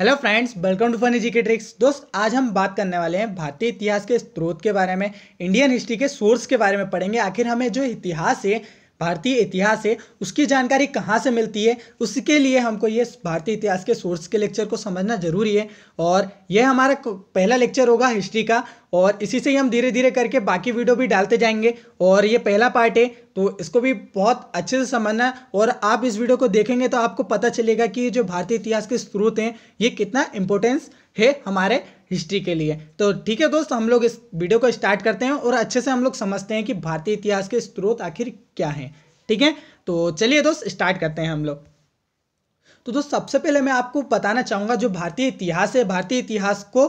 Hello friends, welcome to funny GK tricks. दोस्त, आज हम बात करने वाले हैं भारतीय इतिहास के स्रोत के बारे में, इंडियन हिस्ट्री के सोर्स के बारे में पढ़ेंगे। आखिर हमें जो इतिहास है, भारतीय इतिहास है, उसकी जानकारी कहाँ से मिलती है। उसके लिए हमको ये भारतीय इतिहास के सोर्स के लेक्चर को समझना ज़रूरी है। और यह हमारा पहला लेक्चर होगा हिस्ट्री का, और इसी से ही हम धीरे धीरे करके बाकी वीडियो भी डालते जाएंगे। और ये पहला पार्ट है, तो इसको भी बहुत अच्छे से समझना। और आप इस वीडियो को देखेंगे तो आपको पता चलेगा कि जो भारतीय इतिहास के स्रोत हैं, ये कितना इम्पोर्टेंस है हमारे हिस्ट्री के लिए। तो ठीक है दोस्त, हम लोग इस वीडियो को स्टार्ट करते हैं और अच्छे से हम लोग समझते हैं कि भारतीय इतिहास के स्रोत आखिर क्या हैं। ठीक है, तो चलिए दोस्त स्टार्ट करते हैं हम लोग। तो दोस्त, सबसे पहले मैं आपको बताना चाहूँगा, जो भारतीय इतिहास है, भारतीय इतिहास को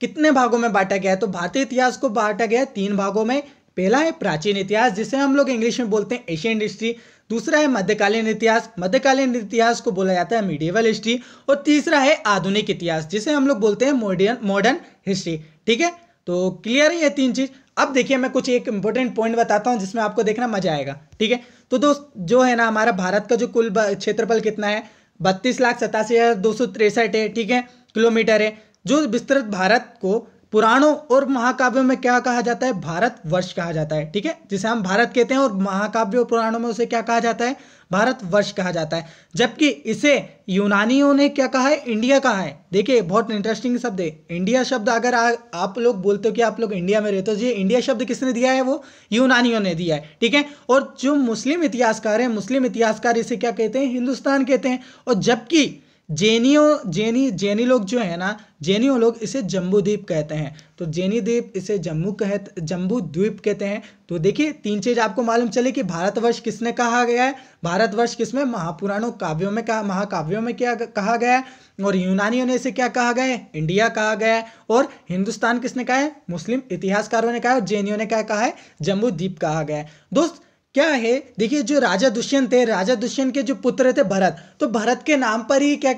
कितने भागों में बांटा गया है। तो भारतीय इतिहास को बांटा गया है 3 भागों में। पहला है प्राचीन इतिहास, जिसे हम लोग इंग्लिश में बोलते हैं एशियन हिस्ट्री। दूसरा है मध्यकालीन इतिहास, मध्यकालीन इतिहास को बोला जाता है मीडिएवल हिस्ट्री। और तीसरा है आधुनिक इतिहास, जिसे हम लोग बोलते हैं मॉडर्न हिस्ट्री। ठीक है, तो क्लियर है ये 3 चीज़। अब देखिए, मैं कुछ एक इंपॉर्टेंट पॉइंट बताता हूँ जिसमें आपको देखना मजा आएगा। ठीक है, तो दोस्त जो है ना, हमारा भारत का जो कुल क्षेत्रफल कितना है, 32,87,263 है। ठीक है, किलोमीटर है। जो विस्तृत भारत को पुराणों और महाकाव्यों में क्या कहा जाता है, भारत वर्ष कहा जाता है। ठीक है, जिसे हम भारत कहते हैं, और महाकाव्यों और पुराणों में उसे क्या कहा जाता है, भारत वर्ष कहा जाता है। जबकि इसे यूनानियों ने क्या कहा है, इंडिया कहा है। देखिए, बहुत इंटरेस्टिंग शब्द है इंडिया शब्द। अगर आप लोग बोलते हो कि आप लोग इंडिया में रहते हो, ये इंडिया शब्द किसने दिया है, वो यूनानियों ने दिया है। ठीक है, और जो मुस्लिम इतिहासकार हैं, मुस्लिम इतिहासकार इसे क्या कहते हैं, हिंदुस्तान कहते हैं। और जबकि जैनी लोग जो है ना, जैनियों लोग इसे जम्बू द्वीप कहते हैं। तो जैनी द्वीप इसे जम्बू द्वीप कहते हैं। तो देखिए, 3 चीज़ आपको मालूम चले कि भारतवर्ष किसने कहा गया है, भारतवर्ष किसमें, महापुराणों काव्यों में महाकाव्यों में क्या कहा गया है, और यूनानियों ने इसे क्या कहा गया है, इंडिया कहा गया है। और हिंदुस्तान किसने कहा है, मुस्लिम इतिहासकारों ने कहा है। और जैनियों ने क्या कहा है, जम्बू द्वीप कहा गया है। दोस्त क्या है, देखिए, जो राजा दुष्यंत थे, राजा दुष्यंत के जो पुत्र थे भरत, तो भरत के नाम पर ही क्या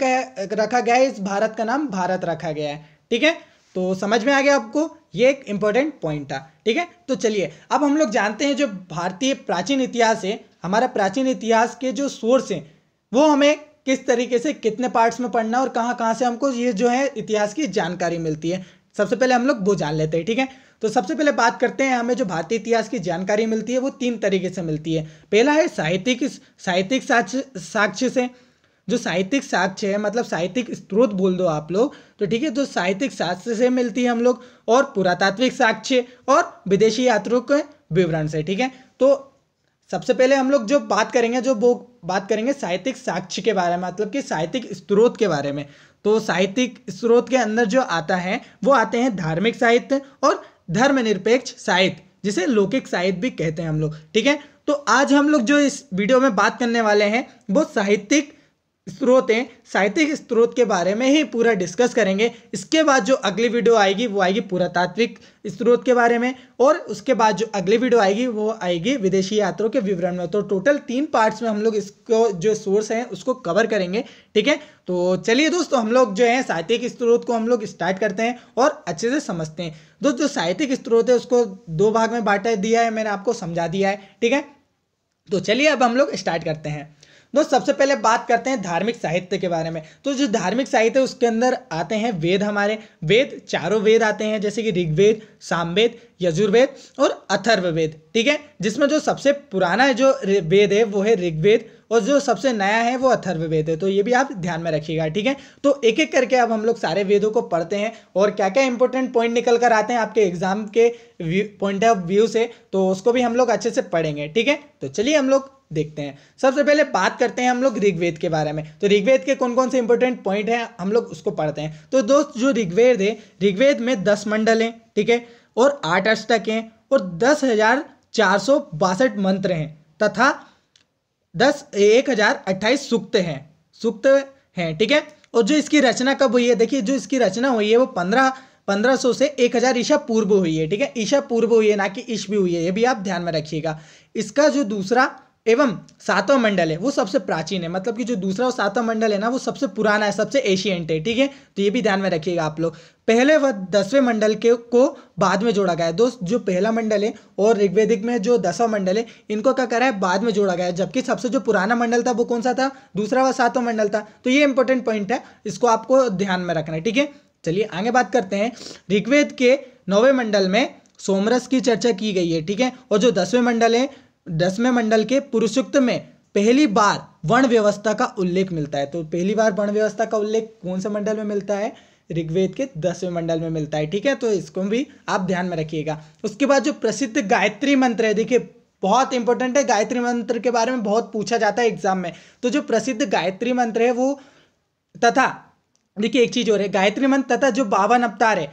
रखा गया है, इस भारत का नाम भारत रखा गया है। ठीक है, तो समझ में आ गया आपको, ये एक इम्पोर्टेंट पॉइंट था। ठीक है, तो चलिए अब हम लोग जानते हैं जो भारतीय प्राचीन इतिहास है, हमारा प्राचीन इतिहास के जो सोर्स हैं, वो हमें किस तरीके से, कितने पार्ट्स में पढ़ना और कहाँ से हमको ये जो है इतिहास की जानकारी मिलती है। सबसे पहले हम लोग वो जान लेते हैं। ठीक है, तो सबसे पहले बात करते हैं, हमें जो भारतीय इतिहास की जानकारी मिलती है वो 3 तरीके से मिलती है। पहला है साहित्यिक साक्ष्य से। जो साहित्यिक साक्ष्य है, मतलब साहित्यिक स्रोत बोल दो आप लोग, तो ठीक है, जो साहित्यिक साक्ष्य से मिलती है हम लोग, और पुरातात्विक साक्ष्य, और विदेशी यात्रियों के विवरण से। ठीक है, तो सबसे पहले हम लोग वो बात करेंगे साहित्यिक साक्ष्य के बारे में, मतलब कि साहित्यिक स्रोत के बारे में। तो साहित्यिक स्रोत के अंदर जो आता है, वो आते हैं धार्मिक साहित्य और धर्मनिरपेक्ष साहित्य, जिसे लौकिक साहित्य भी कहते हैं हम लोग। ठीक है, तो आज हम लोग जो इस वीडियो में बात करने वाले हैं, वो साहित्यिक स्रोत हैं। साहित्यिक स्रोत के बारे में ही पूरा डिस्कस करेंगे। इसके बाद जो अगली वीडियो आएगी, वो आएगी पुरातात्विक स्रोत के बारे में, और उसके बाद जो अगली वीडियो आएगी, वो आएगी विदेशी यात्रों के विवरण में। तो टोटल 3 पार्ट्स में हम लोग इसको जो सोर्स हैं उसको कवर करेंगे। ठीक है, तो चलिए दोस्तों, हम लोग जो है साहित्यिक स्रोत को हम लोग स्टार्ट करते हैं और अच्छे से समझते हैं। दोस्त, जो साहित्यिक स्रोत है उसको 2 भाग में बांटा दिया है, मैंने आपको समझा दिया है। ठीक है, तो चलिए अब हम लोग स्टार्ट करते हैं। दोस्त, सबसे पहले बात करते हैं धार्मिक साहित्य के बारे में। तो जो धार्मिक साहित्य है उसके अंदर आते हैं वेद, हमारे वेद, 4 वेद आते हैं, जैसे कि ऋग्वेद, सामवेद, यजुर्वेद और अथर्ववेद। ठीक है, जिसमें जो सबसे पुराना जो वेद है वो है ऋग्वेद, और जो सबसे नया है वो अथर्ववेद है। तो ये भी आप ध्यान में रखिएगा। ठीक है, तो एक एक करके अब हम लोग सारे वेदों को पढ़ते हैं, और क्या क्या इंपॉर्टेंट पॉइंट निकल कर आते हैं आपके एग्जाम के पॉइंट ऑफ व्यू से, तो उसको भी हम लोग अच्छे से पढ़ेंगे। ठीक है, तो चलिए हम लोग देखते हैं। सबसे पहले बात करते हैं हम लोग ऋग्वेद के बारे में। तो ऋग्वेद के कौन कौन से इंपॉर्टेंट पॉइंट हैं, हम लोग उसको पढ़ते हैं। तो दोस्त, जो ऋग्वेद है, ऋग्वेद में 10 मंडल हैं। ठीक है, और 8 अष्टक हैं, और 10,462 मंत्र हैं, तथा 10,128 सूक्त हैं ठीक है। और जो इसकी रचना कब हुई है, देखिए, जो इसकी रचना हुई है वो 1500 से 1000 ईसा पूर्व हुई है। ठीक है, ईसा पूर्व हुई है, ना कि ईस्वी हुई है, ये भी आप ध्यान में रखिएगा। इसका जो दूसरा एवं सातवां मंडल है वो सबसे प्राचीन है, मतलब कि जो दूसरा और सातवां मंडल है ना वो सबसे पुराना है, सबसे एशियंट है, ठीक है। तो ये भी ध्यान में रखिएगा आप लोग। पहले व 10वें मंडल के को बाद में जोड़ा गया है दोस्त। जो पहला मंडल है और ऋग्वेदिक में जो 10वां मंडल है इनको क्या करा है, बाद में जोड़ा गया है। जबकि सबसे जो पुराना मंडल था वो कौन सा था, दूसरा व सातवां मंडल था। तो ये इंपॉर्टेंट पॉइंट है, इसको आपको ध्यान में रखना है, ठीक है। चलिए आगे बात करते हैं। ऋग्वेद के 9वें मंडल में सोमरस की चर्चा की गई है, ठीक है। और जो 10वें मंडल के पुरुषसूक्त में पहली बार वर्ण व्यवस्था का उल्लेख मिलता है। तो पहली बार वर्ण व्यवस्था का उल्लेख कौन से मंडल में मिलता है, ऋग्वेद के 10वें मंडल में मिलता है, ठीक है। तो इसको भी आप ध्यान में रखिएगा। उसके बाद जो प्रसिद्ध गायत्री मंत्र है, देखिए बहुत इंपॉर्टेंट है, गायत्री मंत्र के बारे में बहुत पूछा जाता है एग्जाम में। तो जो प्रसिद्ध गायत्री मंत्र है वो तथा देखिए एक चीज और है, गायत्री मंत्र तथा जो 52 अवतार है,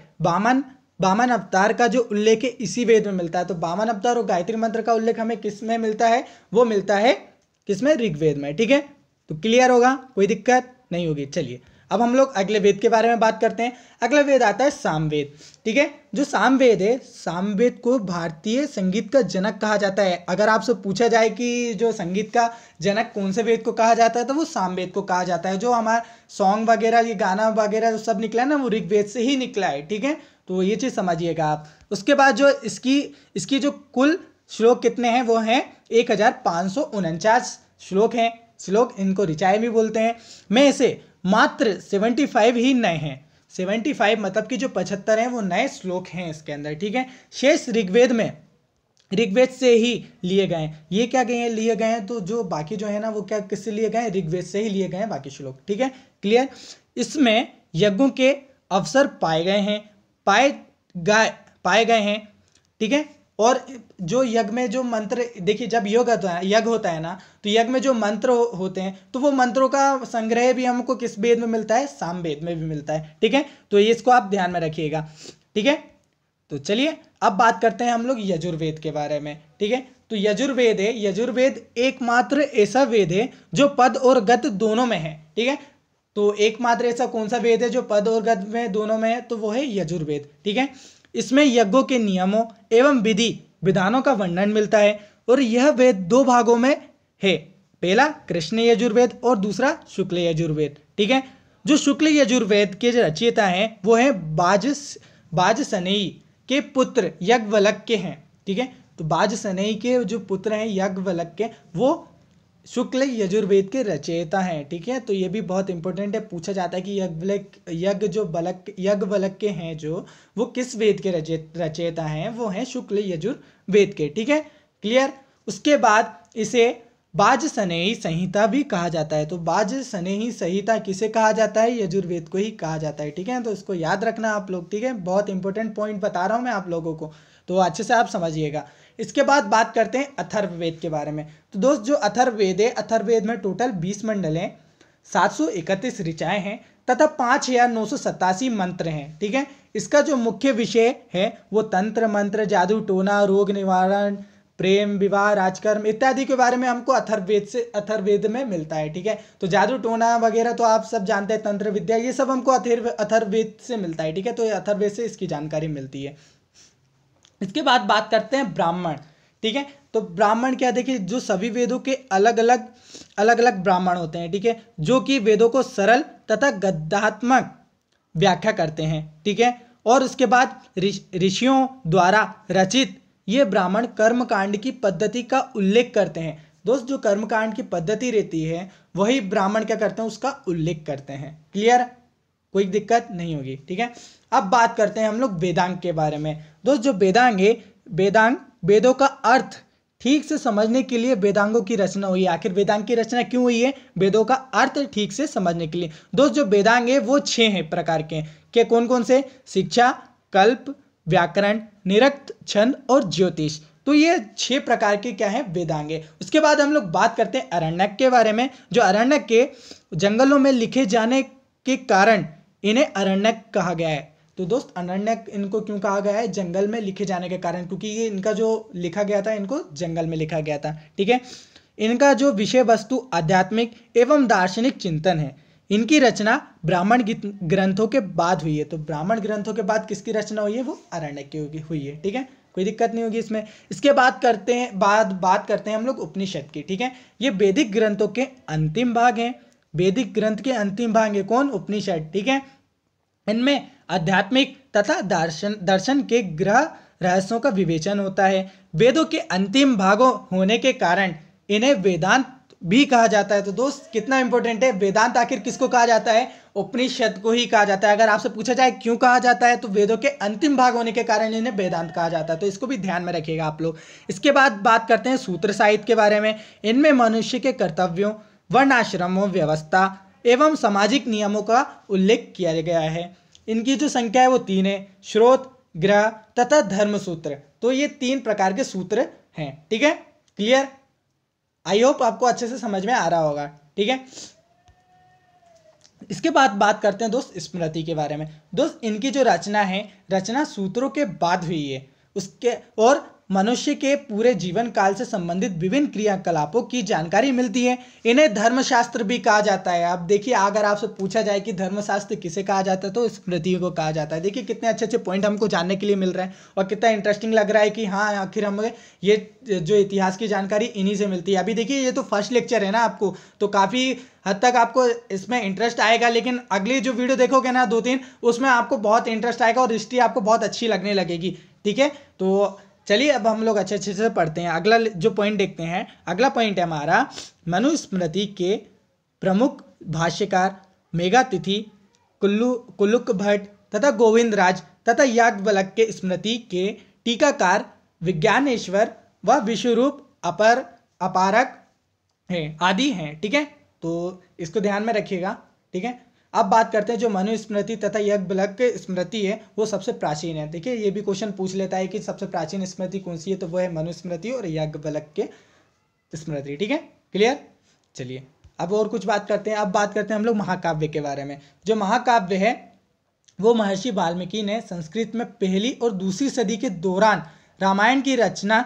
बामन अवतार का जो उल्लेख है इसी वेद में मिलता है। तो 52 अवतार और गायत्री मंत्र का उल्लेख हमें किस में मिलता है, वो मिलता है किसमें, ऋग्वेद में, ठीक है। तो क्लियर होगा, कोई दिक्कत नहीं होगी। चलिए अब हम लोग अगले वेद के बारे में बात करते हैं। अगला वेद आता है सामवेद, ठीक है। जो सामवेद है, सामवेद को भारतीय संगीत का जनक कहा जाता है। अगर आपसे पूछा जाए कि जो संगीत का जनक कौन से वेद को कहा जाता है तो वो सामवेद को कहा जाता है। जो हमारा सॉन्ग वगैरह, ये गाना वगैरह सब निकला है ना, वो ऋग्वेद से ही निकला है, ठीक है। तो ये चीज़ समझिएगा आप। उसके बाद जो इसकी जो कुल श्लोक कितने हैं वो हैं 1549 श्लोक हैं। श्लोक इनको ऋचाएँ भी बोलते हैं। मैं इसे मात्र 75 ही नए हैं, 75 मतलब कि जो 75 हैं वो नए श्लोक हैं इसके अंदर, ठीक है। शेष ऋग्वेद में ऋग्वेद से ही लिए गए हैं। ये क्या गए हैं, लिए गए हैं। तो जो बाकी जो है ना वो क्या किससे लिए गए हैं, ऋग्वेद से ही लिए गए हैं बाकी श्लोक, ठीक है, क्लियर। इसमें यज्ञों के अवसर पाए गए हैं, ठीक है। और जो यज्ञ में जो मंत्र, देखिए जब यज्ञ होता है ना तो यज्ञ में जो मंत्र होते हैं तो वो मंत्रों का संग्रह भी हमको किस वेद में मिलता है, सामवेद में भी मिलता है, ठीक है। तो ये इसको आप ध्यान में रखिएगा, ठीक है। तो चलिए अब बात करते हैं हम लोग यजुर्वेद के बारे में, ठीक है। तो यजुर्वेद है, यजुर्वेद एकमात्र ऐसा वेद है जो पद और गत दोनों में है, ठीक है। तो एकमात्र ऐसा कौन सा वेद है जो पद और गत में दोनों में है, तो वो है यजुर्वेद, ठीक है। इसमें यज्ञों के नियमों एवं विधि विधानों का वर्णन मिलता है। और यह वेद दो भागों में है, पहला कृष्ण यजुर्वेद और दूसरा शुक्ल यजुर्वेद, ठीक है। जो शुक्ल यजुर्वेद के जो रचयिता हैं वो हैं बाजसनेयी के पुत्र यज्ञवलक के हैं, ठीक है। तो बाजसनेयी के जो पुत्र हैं यज्ञवलक के, वो शुक्ल यजुर्वेद के रचयिता हैं, ठीक है। तो ये भी बहुत इंपॉर्टेंट है, पूछा जाता है कि यज्ञवलक के हैं जो, वो किस वेद के रचयिता हैं, वो हैं शुक्ल यजुर्वेद के, ठीक है, क्लियर। उसके बाद इसे बाजसनेयी संहिता भी कहा जाता है। तो बाजसनेयी संहिता किसे कहा जाता है, यजुर्वेद को ही कहा जाता है, ठीक है। तो इसको याद रखना आप लोग, ठीक है। बहुत इंपॉर्टेंट पॉइंट बता रहा हूँ मैं आप लोगों को, तो अच्छे से आप समझिएगा। इसके बाद बात करते हैं अथर्ववेद के बारे में। तो दोस्त जो अथर्ववेद है, अथर्ववेद में टोटल 20 मंडल हैं, 731 ऋचाएँ हैं तथा 5987 मंत्र हैं, ठीक है। इसका जो मुख्य विषय है वो तंत्र, मंत्र, जादू टोना, रोग निवारण, प्रेम, विवाह, राजकर्म इत्यादि के बारे में हमको अथर्ववेद में मिलता है, ठीक है। तो जादू टोना वगैरह तो आप सब जानते हैं, तंत्र विद्या, ये सब हमको अथर्ववेद से मिलता है, ठीक है। तो अथर्ववेद से इसकी जानकारी मिलती है। इसके बाद बात करते हैं ब्राह्मण, ठीक है। तो ब्राह्मण क्या, देखिए जो सभी वेदों के अलग अलग ब्राह्मण होते हैं, ठीक है, जो कि वेदों को सरल तथा गद्यात्मक व्याख्या करते हैं, ठीक है। और उसके बाद ऋषियों द्वारा रचित ये ब्राह्मण कर्मकांड की पद्धति का उल्लेख करते हैं। दोस्त जो कर्मकांड की पद्धति रहती है वही ब्राह्मण क्या करते हैं, उसका उल्लेख करते हैं, क्लियर, कोई दिक्कत नहीं होगी, ठीक है। अब बात करते हैं हम लोग वेदांग के बारे में। दोस्त जो वेदांग है, वेदांग वेदों का अर्थ ठीक से समझने के लिए वेदांगों की रचना हुई है। आखिर वेदांग की रचना क्यों हुई है, वेदों का अर्थ ठीक से समझने के लिए। दोस्त जो वेदांग है वो 6 हैं प्रकार के, क्या कौन कौन से, शिक्षा, कल्प, व्याकरण, निरक्त, छंद और ज्योतिष। तो ये 6 प्रकार के क्या है, वेदांग है। उसके बाद हम लोग बात करते हैं अरण्यक के बारे में। जो अरण्यक के जंगलों में लिखे जाने के कारण इन्हें अरण्यक कहा गया है। तो दोस्त अरण्यक इनको क्यों कहा गया है, जंगल में लिखे जाने के कारण, क्योंकि ये इनका जो लिखा गया था इनको जंगल में लिखा गया था, ठीक है। इनका जो विषय वस्तु आध्यात्मिक एवं दार्शनिक चिंतन है। इनकी रचना ब्राह्मण ग्रंथों के बाद हुई है। तो ब्राह्मण ग्रंथों के बाद किसकी रचना हुई है, वो अरण्यक की हुई है, ठीक है। कोई दिक्कत नहीं होगी इसमें। इसके बाद करते हैं बात करते हैं हम लोग उपनिषद की। ठीक है, ये वैदिक ग्रंथों के अंतिम भाग हैं। वैदिक ग्रंथ के अंतिम भाग है कौन? उपनिषद। ठीक है, इनमें आध्यात्मिक तथा दर्शन के ग्रह रहस्यों का विवेचन होता है। वेदों के अंतिम भागों होने के कारण इन्हें वेदांत भी कहा जाता है। तो दोस्त कितना इंपॉर्टेंट है, वेदांत आखिर किसको कहा जाता है? उपनिषद को ही कहा जाता है। अगर आपसे पूछा जाए क्यों कहा जाता है, तो वेदों के अंतिम भाग होने के कारण इन्हें वेदांत कहा जाता है। तो इसको भी ध्यान में रखिएगा आप लोग। इसके बाद बात करते हैं सूत्र साहित्य के बारे में। इनमें मनुष्य के कर्तव्यों, वर्णाश्रमों, व्यवस्था एवं सामाजिक नियमों का उल्लेख किया गया है। इनकी जो संख्या है वो 3 है, श्रोत, ग्रह तथा धर्म सूत्र। तो ये 3 प्रकार के सूत्र हैं। ठीक है, क्लियर? आई होप आपको अच्छे से समझ में आ रहा होगा। ठीक है, इसके बाद बात करते हैं दोस्त स्मृति के बारे में। दोस्त इनकी जो रचना है, रचना सूत्रों के बाद हुई है उसके, और मनुष्य के पूरे जीवन काल से संबंधित विभिन्न क्रियाकलापों की जानकारी मिलती है। इन्हें धर्मशास्त्र भी कहा जाता है। अब देखिए, अगर आपसे पूछा जाए कि धर्मशास्त्र किसे कहा जाता है, तो स्मृति को कहा जाता है। देखिए कितने अच्छे अच्छे पॉइंट हमको जानने के लिए मिल रहे हैं और कितना इंटरेस्टिंग लग रहा है कि हाँ आखिर हमें ये जो इतिहास की जानकारी इन्हीं से मिलती है। अभी देखिए ये तो फर्स्ट लेक्चर है ना, आपको तो काफ़ी हद तक आपको इसमें इंटरेस्ट आएगा, लेकिन अगली जो वीडियो देखोगे ना 2-3, उसमें आपको बहुत इंटरेस्ट आएगा और हिस्ट्री आपको बहुत अच्छी लगने लगेगी। ठीक है, तो चलिए अब हम लोग अच्छे अच्छे से पढ़ते हैं। अगला जो पॉइंट देखते हैं, अगला पॉइंट है हमारा मनुस्मृति के प्रमुख भाष्यकार मेघातिथि, कुल्लुक भट्ट तथा गोविंद राज तथा याज्ञवल्क्य के स्मृति के टीकाकार विज्ञानेश्वर व विश्वरूप अपारक हैं आदि हैं। ठीक है, तो इसको ध्यान में रखिएगा। ठीक है, अब बात करते हैं जो मनुस्मृति तथा याज्ञवल्क्य स्मृति है वो सबसे प्राचीन है। देखिए ये भी क्वेश्चन पूछ लेता है कि सबसे प्राचीन स्मृति कौन सी है, तो वो है मनुस्मृति और याज्ञवल्क्य स्मृति। ठीक है, क्लियर? चलिए अब और कुछ बात करते हैं। अब बात करते हैं हम लोग महाकाव्य के बारे में। जो महाकाव्य है वो महर्षि वाल्मीकि ने संस्कृत में पहली और दूसरी सदी के दौरान रामायण की रचना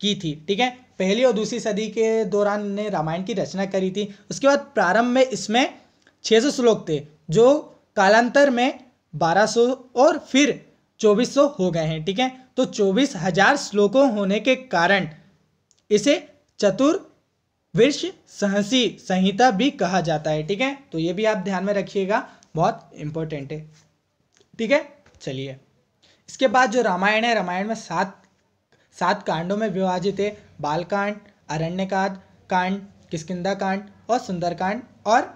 की थी। ठीक है, पहली और दूसरी सदी के दौरान ने रामायण की रचना करी थी। उसके बाद प्रारंभ में इसमें 600 श्लोक थे, जो कालांतर में 1200 और फिर 2400 हो गए हैं। ठीक है, तो 24,000 श्लोकों होने के कारण इसे चतुर्विंश सहसी संहिता भी कहा जाता है। ठीक है, तो ये भी आप ध्यान में रखिएगा, बहुत इंपॉर्टेंट है। ठीक है, चलिए इसके बाद जो रामायण है, रामायण में 7 कांडों में विभाजित है। बालकांड, अरण्यकांड, किष्किंधा कांड और सुंदरकांड और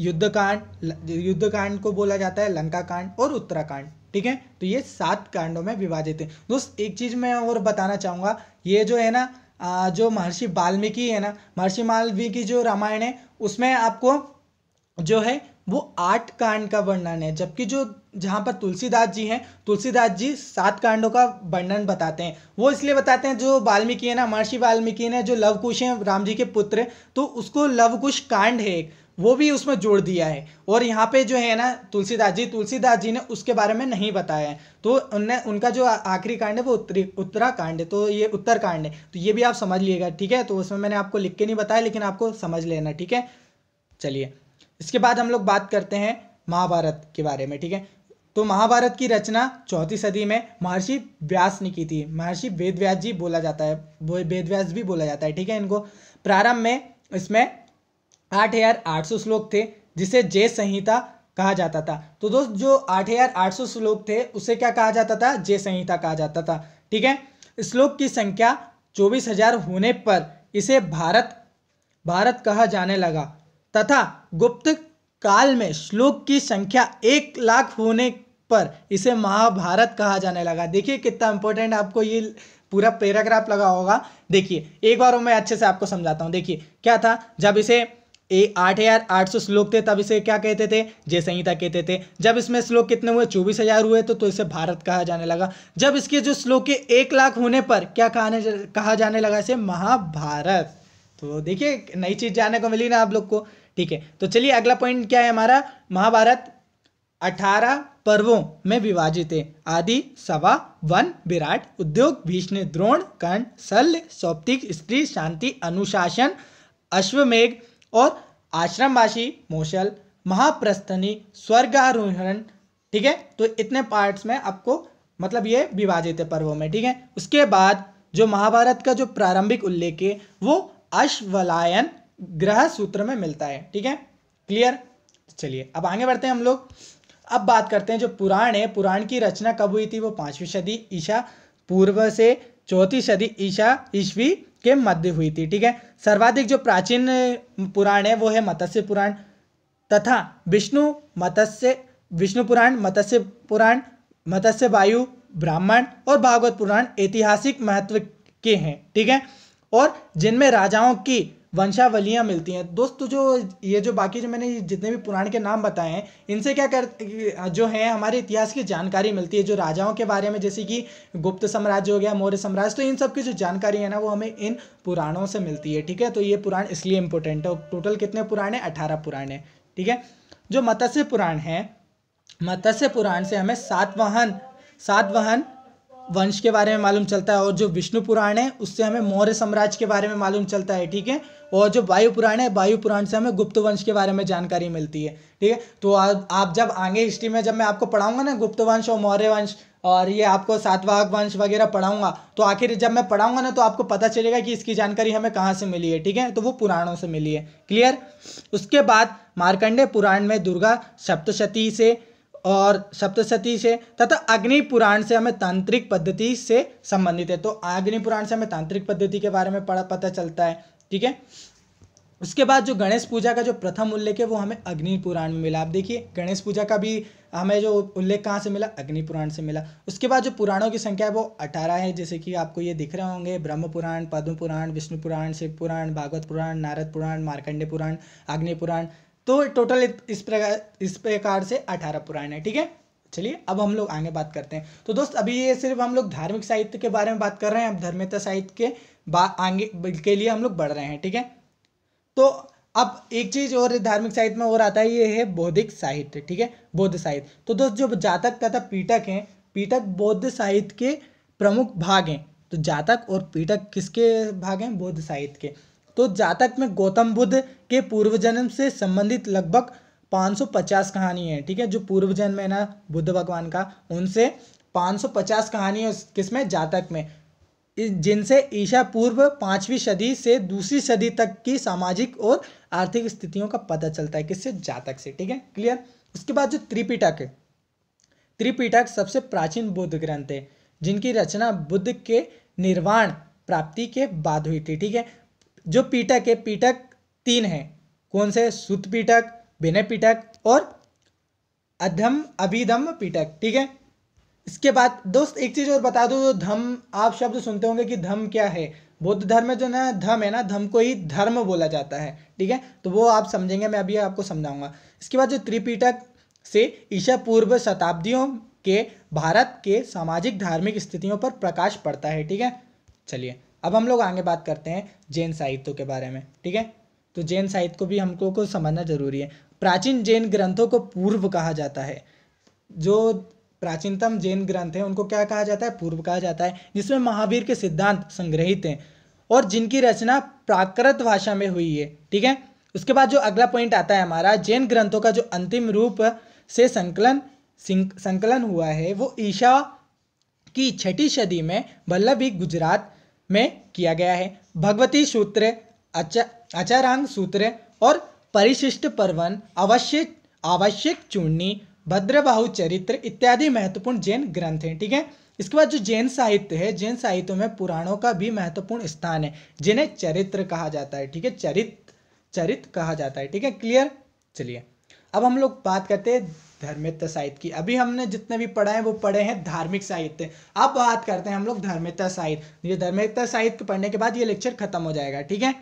युद्धकांड को बोला जाता है लंका कांड और उत्तराकांड। ठीक है, तो ये 7 कांडों में विभाजित है। दोस्त एक चीज़ मैं और बताना चाहूँगा, ये जो है ना, जो महर्षि वाल्मीकि है ना, महर्षि वाल्मीकि जो रामायण है उसमें आपको जो है वो 8 कांड का वर्णन है, जबकि जहाँ पर तुलसीदास जी हैं, तुलसीदास जी 7 कांडों का वर्णन बताते हैं। वो इसलिए बताते हैं, जो वाल्मीकि है ना, महर्षि वाल्मीकि ने जो लवकुश हैं, राम जी के पुत्र, तो उसको लवकुश कांड है वो भी उसमें जोड़ दिया है। और यहाँ पे जो है ना तुलसीदास जी ने उसके बारे में नहीं बताया है, तो उनका जो आखिरी कांड है वो उत्तराकांड है, तो ये उत्तरकांड है। तो ये भी आप समझ लीजिएगा। ठीक है, तो उसमें मैंने आपको लिख के नहीं बताया, लेकिन आपको समझ लेना। ठीक है, चलिए इसके बाद हम लोग बात करते हैं महाभारत के बारे में। ठीक है, तो महाभारत की रचना 4वीं सदी में महर्षि व्यास ने की थी। महर्षि वेदव्यास भी बोला जाता है। ठीक है, इनको प्रारंभ में इसमें 8,800 श्लोक थे, जिसे जय संहिता कहा जाता था। तो दोस्त जो 8,800 श्लोक थे उसे क्या कहा जाता था? जय संहिता कहा जाता था। ठीक है, श्लोक की संख्या 24,000 होने पर इसे भारत कहा जाने लगा तथा गुप्त काल में श्लोक की संख्या 1,00,000 होने पर इसे महाभारत कहा जाने लगा। देखिए कितना इंपॉर्टेंट, आपको ये पूरा पैराग्राफ लगा होगा। देखिए एक बार मैं अच्छे से आपको समझाता हूँ। देखिए क्या था, जब इसे 8,800 श्लोक थे तब इसे क्या कहते थे? जय संहिता कहते थे। जब इसमें श्लोक कितने हुए? 24,000 हुए, तो इसे भारत कहा जाने लगा। जब इसके जो श्लोक के 1,00,000 होने पर क्या कहा जाने लगा? इसे महाभारत। तो देखिए नई चीज़ जानने को मिली ना आप लोग को। ठीक है, तो चलिए अगला पॉइंट क्या है हमारा? महाभारत 18 पर्वों में विभाजित है। आदि, सभा, वन, विराट, उद्योग, भीष्म, द्रोण, कर्ण, शल्य, सौप्तिक, स्त्री, शांति, अनुशासन, अश्वमेघ और आश्रमवासी, मोशल, महाप्रस्थनी, स्वर्गारोहण। ठीक है, तो इतने पार्ट्स में आपको मतलब ये विभाजित है पर्वों में, ठीक है। उसके बाद जो महाभारत का जो प्रारंभिक उल्लेख है वो अश्वलायन ग्रह सूत्र में मिलता है, ठीक है, क्लियर। चलिए अब आगे बढ़ते हैं हम लोग। अब बात करते हैं जो पुराण है, पुराण की रचना कब हुई थी, वो 5वीं शताब्दी ईसा पूर्व से 4वीं शताब्दी ईसा के मध्य हुई थी, ठीक है। सर्वाधिक जो प्राचीन पुराण है वो है मत्स्य पुराण तथा विष्णु पुराण, मत्स्य पुराण, मत्स्य वायु, ब्राह्मण और भागवत पुराण ऐतिहासिक महत्व के हैं, ठीक है, और जिनमें राजाओं की वंशावलियाँ मिलती हैं। दोस्तों जो ये जो बाकी जो मैंने जितने भी पुराण के नाम बताए हैं इनसे क्या जो है हमारे इतिहास की जानकारी मिलती है, जो राजाओं के बारे में, जैसे कि गुप्त साम्राज्य हो गया, मौर्य साम्राज्य, तो इन सब की जो जानकारी है ना वो हमें इन पुराणों से मिलती है, ठीक है। तो ये पुराण इसलिए इम्पोर्टेंट है। टोटल कितने पुराण हैं? 18 पुराण हैं, ठीक है। जो मत्स्य पुराण है, मत्स्य पुराण से हमें सातवाहन वंश के बारे में मालूम चलता है, और जो विष्णु पुराण है उससे हमें मौर्य साम्राज्य के बारे में मालूम चलता है, ठीक है, और जो वायु पुराण है, वायु पुराण से हमें गुप्त वंश के बारे में जानकारी मिलती है, ठीक है। तो आप जब आगे हिस्ट्री में जब मैं आपको पढ़ाऊंगा ना गुप्त वंश और मौर्य वंश और ये आपको सातवाहन वंश वगैरह पढ़ाऊंगा, तो आखिर जब मैं पढ़ाऊंगा ना तो आपको पता चलेगा कि इसकी जानकारी हमें कहाँ से मिली है, ठीक है, तो वो पुराणों से मिली है, क्लियर। उसके बाद मार्कंडेय पुराण में दुर्गा सप्तशती से तथा अग्नि पुराण से हमें तांत्रिक पद्धति से संबंधित है। तो अग्नि पुराण से हमें तांत्रिक पद्धति के बारे में पता चलता है, ठीक है। उसके बाद जो गणेश पूजा का जो प्रथम उल्लेख है वो हमें अग्नि पुराण में मिला। आप देखिए गणेश पूजा का भी हमें जो उल्लेख कहाँ से मिला? अग्नि पुराण से मिला। उसके बाद जो पुराणों की संख्या है वो 18 है, जैसे कि आपको ये दिख रहे होंगे, ब्रह्म पुराण, पद्म पुराण, विष्णु पुराण, शिव पुराण, भागवत पुराण, नारद पुराण, मार्कंडेय पुराण, अग्नि पुराण, तो टोटल इस प्रकार से 18 पुराण है, ठीक है। चलिए अब हम लोग आगे बात करते हैं। तो दोस्त अभी ये सिर्फ हम लोग धार्मिक साहित्य के बारे में बात कर रहे हैं, अब धर्मेतर साहित्य के आगे के लिए हम लोग बढ़ रहे हैं, ठीक है। तो अब एक चीज़ और धार्मिक साहित्य में और आता है, ये है बौद्धिक साहित्य, ठीक है, बौद्ध साहित्य। तो दोस्त जो जातक तथा पीटक हैं, पीटक बौद्ध साहित्य के प्रमुख भाग हैं। तो जातक और पीटक किसके भाग हैं? बौद्ध साहित्य के। तो जातक में गौतम बुद्ध के पूर्व जन्म से संबंधित लगभग 550 कहानी है, ठीक है, जो पूर्व जन्म है ना बुद्ध भगवान का, उनसे 550 कहानियाँ किसमें? जातक में, जिनसे ईसा पूर्व 5वीं शताब्दी से 2री शताब्दी तक की सामाजिक और आर्थिक स्थितियों का पता चलता है। किससे? जातक से, ठीक है, क्लियर। उसके बाद जो त्रिपिटक है, त्रिपिटक सबसे प्राचीन बौद्ध ग्रंथ है जिनकी रचना बुद्ध के निर्वाण प्राप्ति के बाद हुई थी, ठीक है। जो पीटक है, पीटक 3 हैं, कौन से? सुत पीटक, विनय पीटक और अधम अभिधम पीटक, ठीक है। इसके बाद दोस्त एक चीज़ और बता दो, धम आप शब्द सुनते होंगे कि धम क्या है। बौद्ध धर्म में जो ना धम है ना, धम को ही धर्म बोला जाता है, ठीक है, तो वो आप समझेंगे, मैं अभी आपको समझाऊंगा। इसके बाद जो त्रिपिटक से ईसा पूर्व शताब्दियों के भारत के सामाजिक धार्मिक स्थितियों पर प्रकाश पड़ता है, ठीक है। चलिए अब हम लोग आगे बात करते हैं जैन साहित्य के बारे में, ठीक है। तो जैन साहित्य को भी हमको को समझना जरूरी है। प्राचीन जैन ग्रंथों को पूर्व कहा जाता है, जो प्राचीनतम जैन ग्रंथ है उनको क्या कहा जाता है? पूर्व कहा जाता है, जिसमें महावीर के सिद्धांत संग्रहित हैं और जिनकी रचना प्राकृत भाषा में हुई है, ठीक है। उसके बाद जो अगला पॉइंट आता है हमारा, जैन ग्रंथों का जो अंतिम रूप से संकलन हुआ है वो ईसा की 6ठी शताब्दी में वल्लभी गुजरात में किया गया है। भगवती सूत्र, अचारांग सूत्र और परिशिष्ट पर्वन, आवश्यक चूर्णी, भद्रबाहु चरित्र इत्यादि महत्वपूर्ण जैन ग्रंथ हैं, ठीक है। इसके बाद जो जैन साहित्य है, जैन साहित्य में पुराणों का भी महत्वपूर्ण स्थान है, जिन्हें चरित्र कहा जाता है, ठीक है, चरित्र कहा जाता है, ठीक है, क्लियर। चलिए अब हम लोग बात करते हैं धर्मेतर साहित्य की। अभी हमने जितने भी पढ़ा है वो पढ़े हैं धार्मिक साहित्य, अब बात करते हैं हम लोग धर्मेतर साहित्य। ये धर्मेतर साहित्य पढ़ने के बाद ये लेक्चर खत्म हो जाएगा, ठीक है।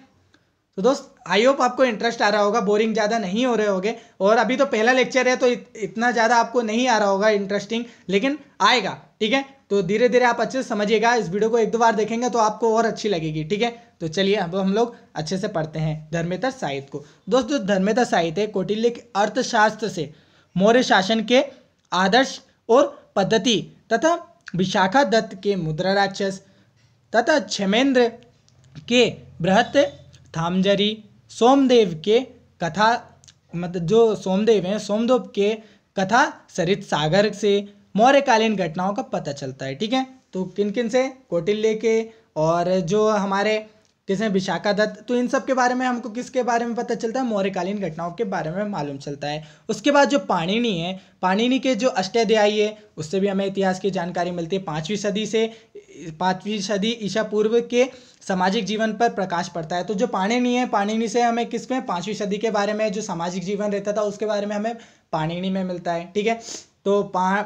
तो दोस्त आई होप आपको इंटरेस्ट आ रहा होगा, बोरिंग ज़्यादा नहीं हो रहे होगे, और अभी तो पहला लेक्चर है तो इतना ज़्यादा आपको नहीं आ रहा होगा इंटरेस्टिंग, लेकिन आएगा, ठीक है। तो धीरे धीरे आप अच्छे से समझिएगा, इस वीडियो को एक दो बार देखेंगे तो आपको और अच्छी लगेगी, ठीक है। तो चलिए अब हम लोग अच्छे से पढ़ते हैं धर्मेतर साहित्य को। दोस्तों धर्मेतर साहित्य कौटिल्य के अर्थशास्त्र से मौर्य शासन के आदर्श और पद्धति तथा विशाखा दत्त के मुद्रा राक्षस तथा क्षेमेंद्र के बृहत थामजरी, सोमदेव के कथा, मतलब जो सोमदेव हैं, सोमदेव के कथा सरित सागर से मौर्यकालीन घटनाओं का पता चलता है। ठीक है, तो किन किन से, कौटिल्य के, और जो हमारे किसने विशाखा दत्त, तो इन सब के बारे में हमको किसके बारे में पता चलता है, मौर्यकालीन घटनाओं के बारे में मालूम चलता है। उसके बाद जो पाणिनि है, पाणिनि के जो अष्टाध्यायी है उससे भी हमें इतिहास की जानकारी मिलती है। 5वीं सदी ईसा पूर्व के सामाजिक जीवन पर प्रकाश पड़ता है। तो जो पाणिनि है, पाणिनि से हमें किसमें, 5वीं सदी के बारे में जो सामाजिक जीवन रहता था उसके बारे में हमें पाणिनि में मिलता है। ठीक है, तो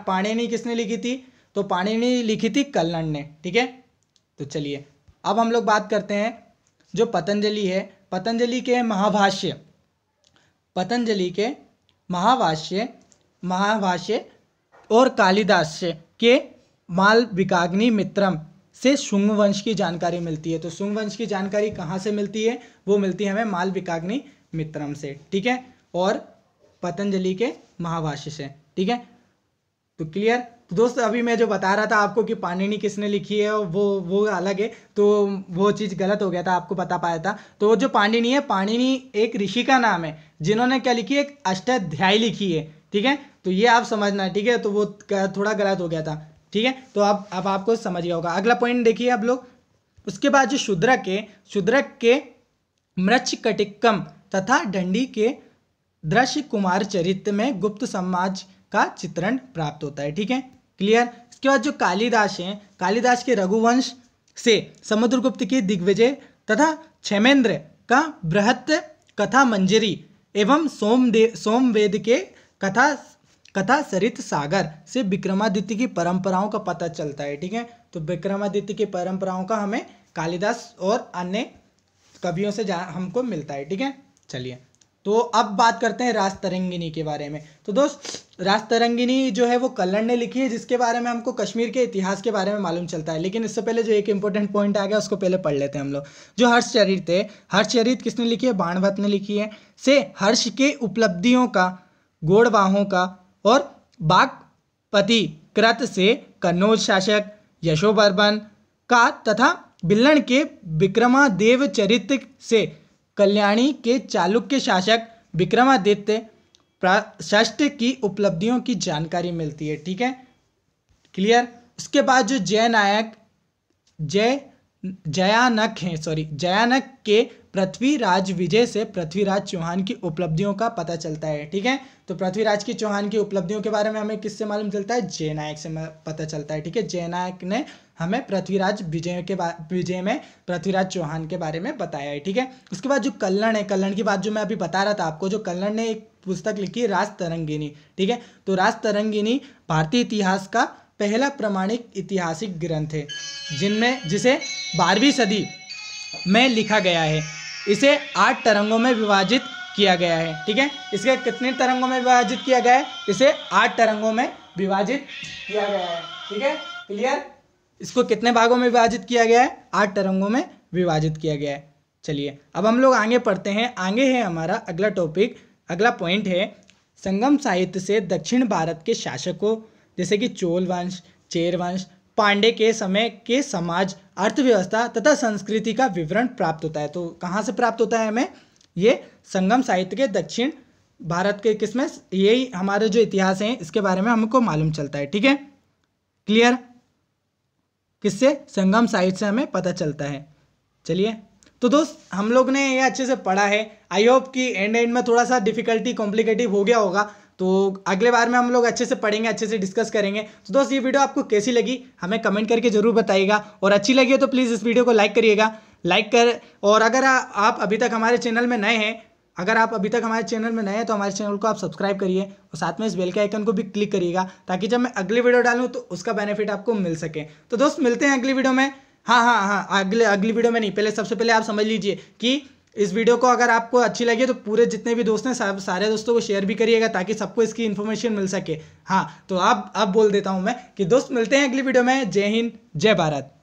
पाणिनि किसने लिखी थी, तो पाणिनि लिखी थी कल्हण ने। ठीक है, तो चलिए अब हम लोग बात करते हैं जो पतंजलि है, पतंजलि के महाभाष्य, पतंजलि के महाभाष्य और कालिदास के मालविकाग्निमित्रम से शुंग वंश की जानकारी मिलती है। तो शुंग वंश की जानकारी कहाँ से मिलती है, वो मिलती है हमें मालविकाग्निमित्रम से। ठीक है, और पतंजलि के महाभाष्य से। ठीक है, तो क्लियर। तो दोस्त अभी मैं जो बता रहा था आपको कि पाणिनि किसने लिखी है, वो अलग है, तो वो चीज़ गलत हो गया था, आपको बता पाया था। तो जो पाणिनि है, पाणिनि एक ऋषि का नाम है जिन्होंने क्या लिखी है, एक अष्टाध्यायी लिखी है। ठीक है, तो ये आप समझना है। ठीक है, तो वो थोड़ा गलत हो गया था। ठीक है, तो अब आपको समझ गया होगा। अगला पॉइंट देखिए आप लोग। उसके बाद जो शूद्रक है, शूद्रक के मृच्छकटिक्कम तथा डंडी के दृश्य कुमार चरित्र में गुप्त समाज का चित्रण प्राप्त होता है। ठीक है, क्लियर। इसके बाद जो कालिदास हैं, कालिदास के रघुवंश से समुद्रगुप्त की दिग्विजय तथा क्षेमेंद्र का बृहत कथा मंजरी एवं सोमवेद के कथा सरित सागर से विक्रमादित्य की परंपराओं का पता चलता है। ठीक है, तो विक्रमादित्य की परंपराओं का हमें कालिदास और अन्य कवियों से हमको मिलता है। ठीक है, चलिए तो अब बात करते हैं राजतरंगिणी के बारे में। तो दोस्त राजतरंगिणी जो है वो कल्हण ने लिखी है, जिसके बारे में हमको कश्मीर के इतिहास के बारे में मालूम चलता है। लेकिन इससे पहले जो एक इंपॉर्टेंट पॉइंट आ गया उसको पहले पढ़ लेते हैं हम लोग। जो हर्षचरित है, हर्षचरित किसने लिखी है, बाणभट्ट ने लिखी है। से हर्ष के उपलब्धियों का, गोड़वाहों का और बागपति कृत से कन्नौज शासक यशोवर्मन का तथा बिल्लन के विक्रमादेव चरित्र से कल्याणी के चालुक्य शासक विक्रमादित्य षष्ठ की उपलब्धियों की जानकारी मिलती है। ठीक है, क्लियर। उसके बाद जो जयानक के पृथ्वीराज विजय से पृथ्वीराज चौहान की उपलब्धियों का पता चलता है। ठीक है, तो पृथ्वीराज की चौहान की उपलब्धियों के बारे में हमें किससे मालूम चलता है, जयनायक से पता चलता है। ठीक है, जयनायक ने हमें पृथ्वीराज विजय के विजय में पृथ्वीराज चौहान के बारे में बताया है। ठीक है, उसके बाद जो कल्हण है, कल्हण की बात जो मैं अभी बता रहा था आपको, जो कल्हण ने एक पुस्तक लिखी राजतरंगिणी। ठीक है, तो राजतरंगिणी भारतीय इतिहास का पहला प्रमाणिक ऐतिहासिक ग्रंथ है जिसे 12वीं सदी में लिखा गया है। इसे 8 तरंगों में विभाजित किया गया है। ठीक है, इसके कितने तरंगों में विभाजित किया गया है, इसे 8 तरंगों में विभाजित किया गया है। ठीक है, क्लियर। इसको कितने भागों में विभाजित किया गया है, 8 तरंगों में विभाजित किया गया है। चलिए अब हम लोग आगे पढ़ते हैं। आगे है हमारा अगला टॉपिक, अगला पॉइंट है संगम साहित्य से दक्षिण भारत के शासकों जैसे कि चोल वंश, चेर वंश, पांडे के समय के समाज, अर्थव्यवस्था तथा संस्कृति का विवरण प्राप्त होता है। तो कहाँ से प्राप्त होता है हमें, ये संगम साहित्य के दक्षिण भारत के किसमें, यही हमारे जो इतिहास हैं इसके बारे में हमको मालूम चलता है। ठीक है, क्लियर। किससे, संगम साहित्य से हमें पता चलता है। चलिए तो दोस्त हम लोग ने ये अच्छे से पढ़ा है। आई होप कि एंड में थोड़ा सा डिफिकल्टी कॉम्प्लिकेटिव हो गया होगा, तो अगले बार में हम लोग अच्छे से पढ़ेंगे, अच्छे से डिस्कस करेंगे। तो दोस्त ये वीडियो आपको कैसी लगी हमें कमेंट करके ज़रूर बताइएगा, और अच्छी लगी हो तो प्लीज़ इस वीडियो को लाइक करिएगा, और अगर आप अभी तक हमारे चैनल में नए हैं तो हमारे चैनल को आप सब्सक्राइब करिए और साथ में इस बेल के आइकन को भी क्लिक करिएगा, ताकि जब मैं अगली वीडियो डालूँ तो उसका बेनिफिट आपको मिल सके। तो दोस्त मिलते हैं अगली वीडियो में। हाँ, अगली वीडियो में नहीं, पहले सबसे पहले आप समझ लीजिए कि इस वीडियो को अगर आपको अच्छी लगी तो पूरे जितने भी दोस्त हैं सारे दोस्तों को शेयर भी करिएगा, ताकि सबको इसकी इन्फॉर्मेशन मिल सके। हाँ, तो अब बोल देता हूँ मैं कि दोस्त मिलते हैं अगली वीडियो में। जय हिंद, जय भारत।